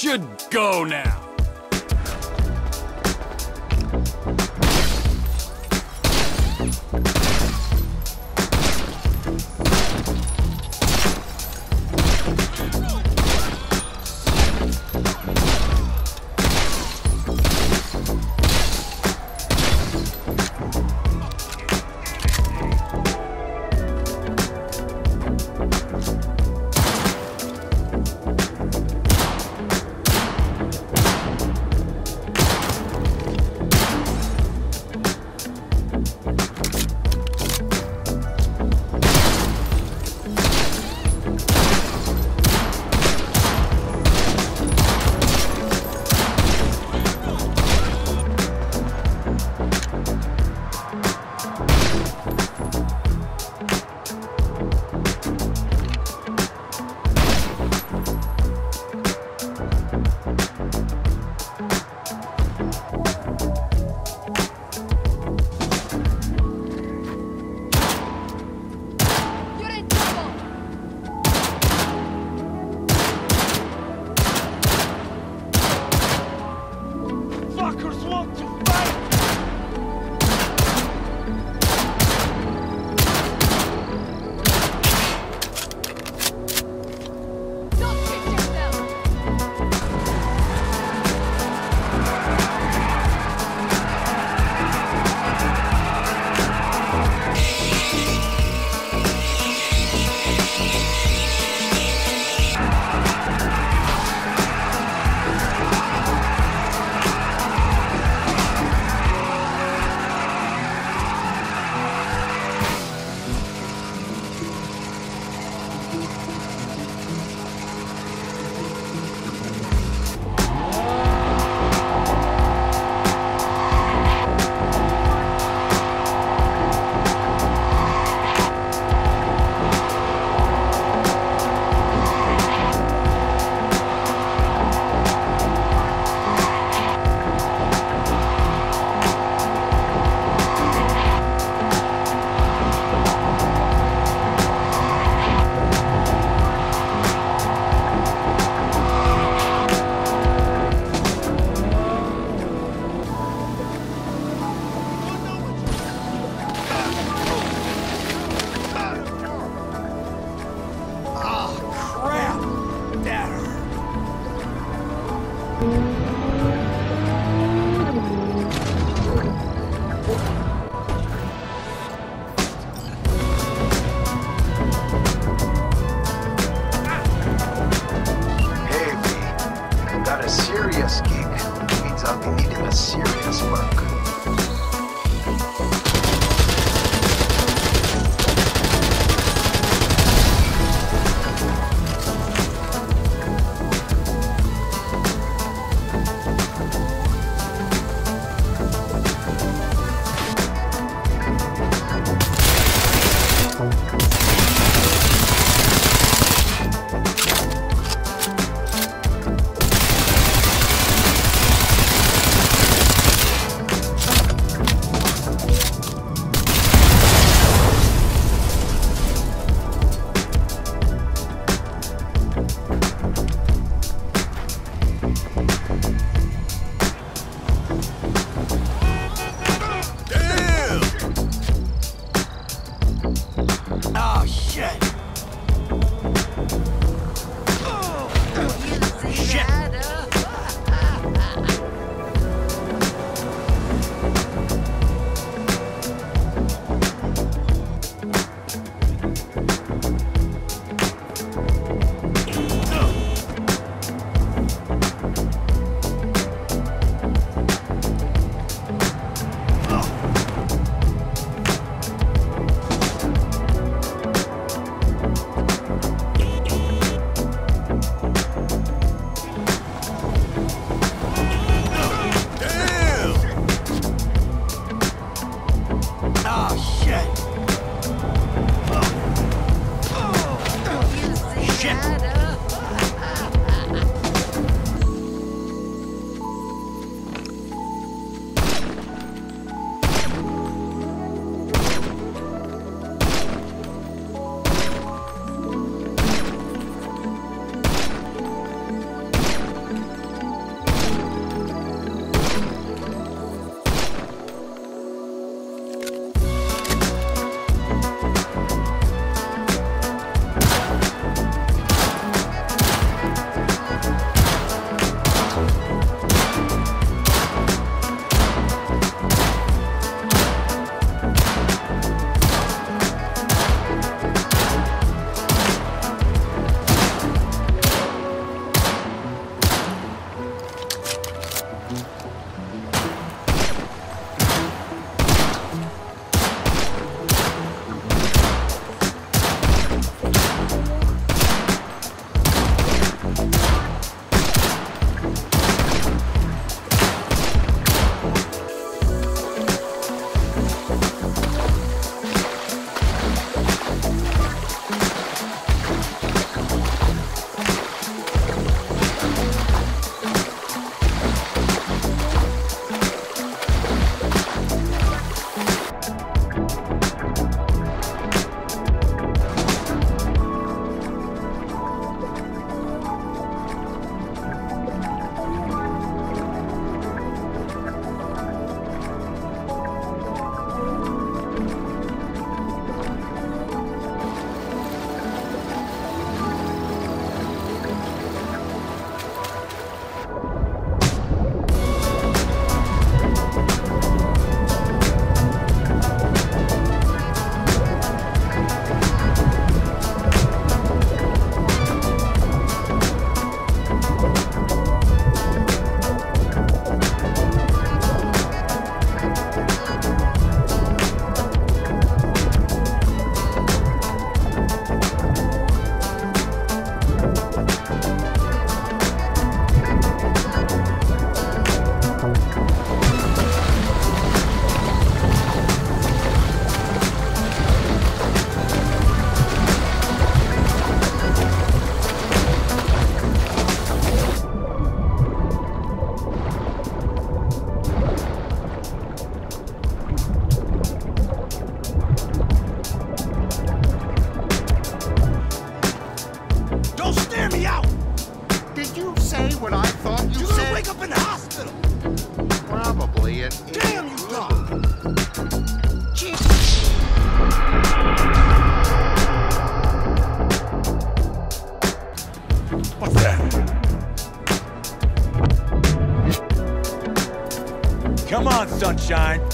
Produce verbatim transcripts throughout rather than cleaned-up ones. should go now.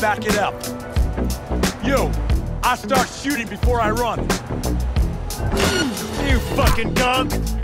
back it up. You, I start shooting before I run. You fucking gunk!